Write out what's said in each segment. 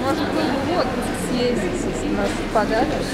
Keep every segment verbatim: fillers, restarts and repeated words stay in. Может быть, в отпуск съездить, если нас подаришь.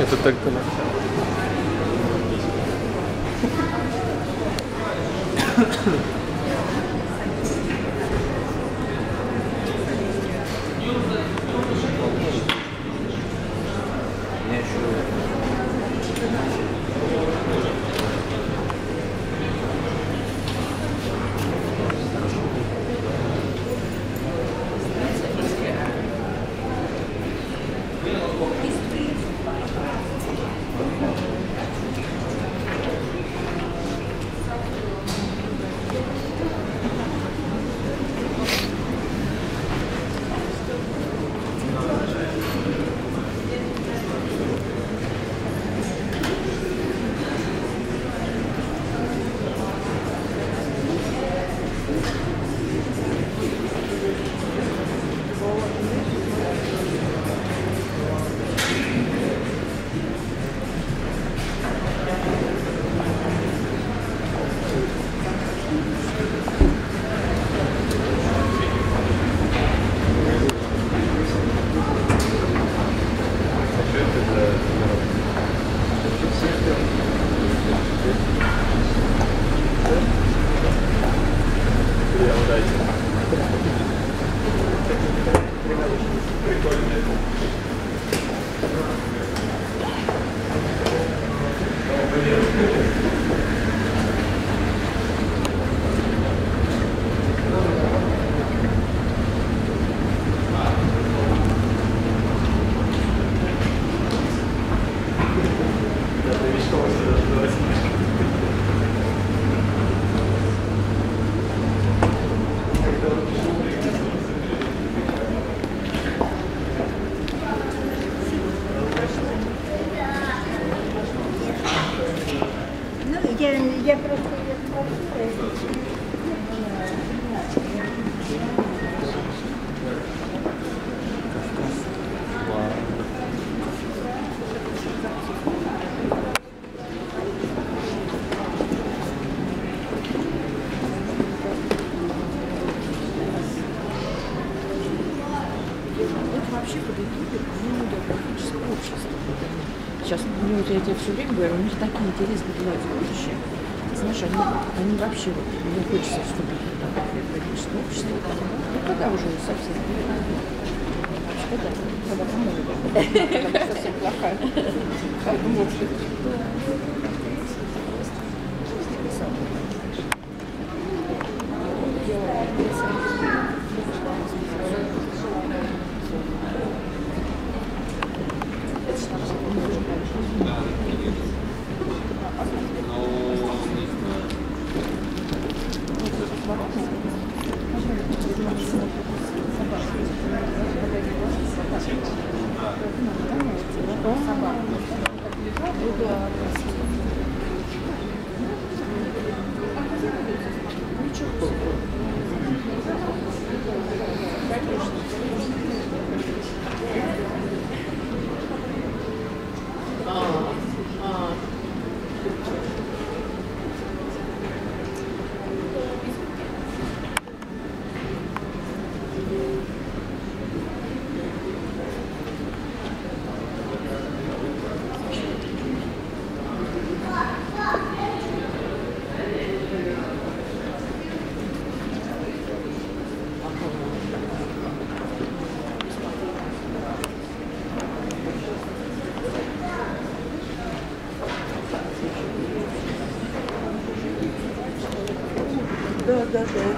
Это только начало. Я тебе все время говорю, у них такие интересные дела в будущем. Знаешь, они, они вообще вот, не хочется вступить в экономическое общество. Ну, когда уже совсем когда? Когда поможет. Когда совсем плохая. Как бы может быть. Да, да. Спасибо.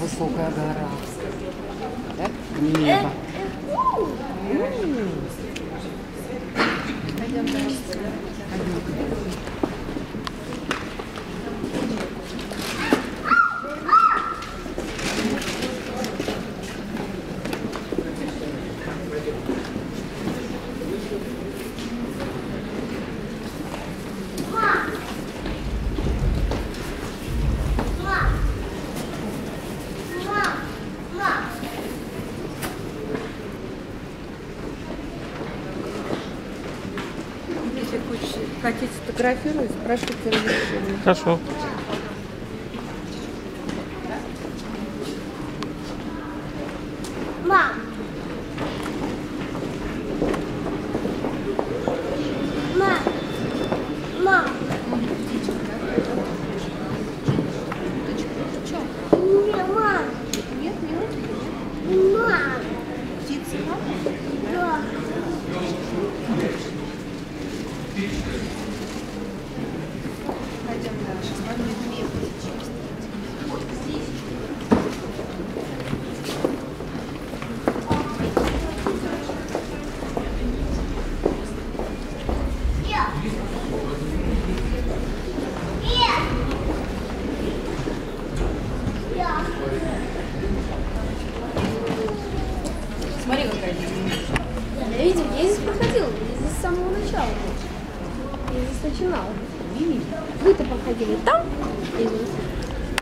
Высокая гора. Это небо. Пойдем дальше. Хотите фотографировать, спрашивайте разрешение. Хорошо. Мам! Мам! Мам! Не, мам! Нет, нет. Мам! Птица, мама? Да. Пойдем дальше. С вами две птички. Вот здесь. Смотри, какая здесь. Я видел, я здесь проходила. Я здесь с самого начала. Я здесь начинала. Вы-то походили там? Конечно. Конечно.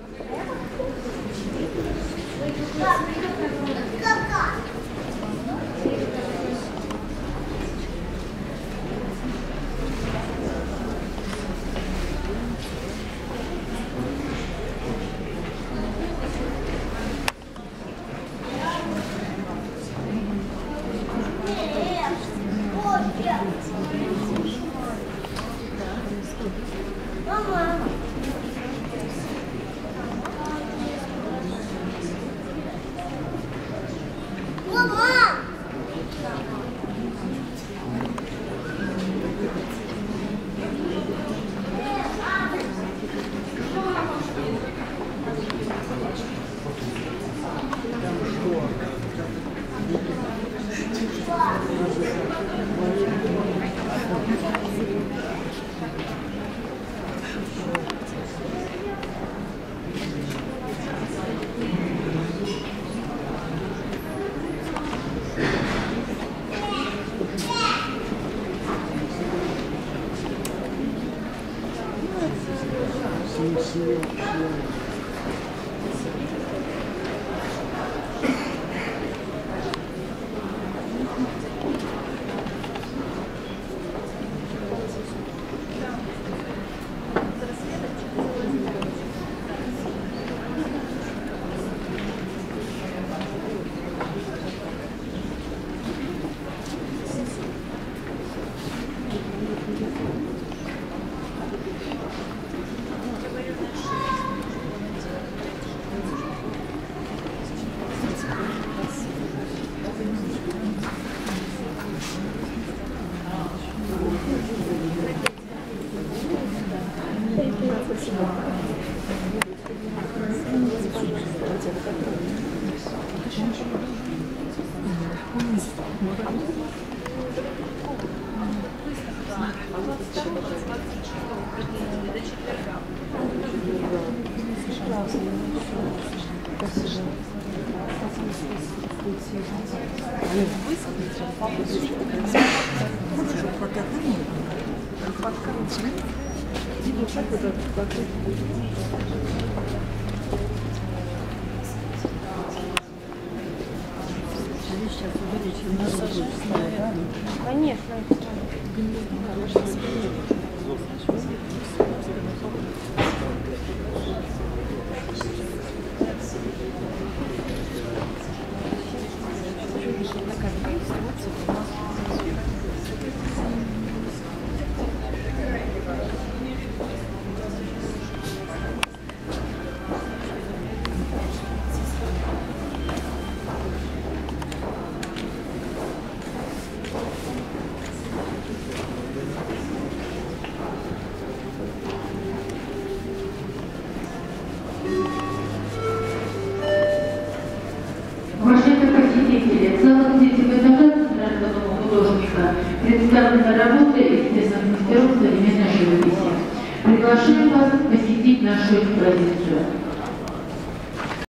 представлена работа экспрессиониста именно живописи. Приглашаем вас посетить нашу экспозицию.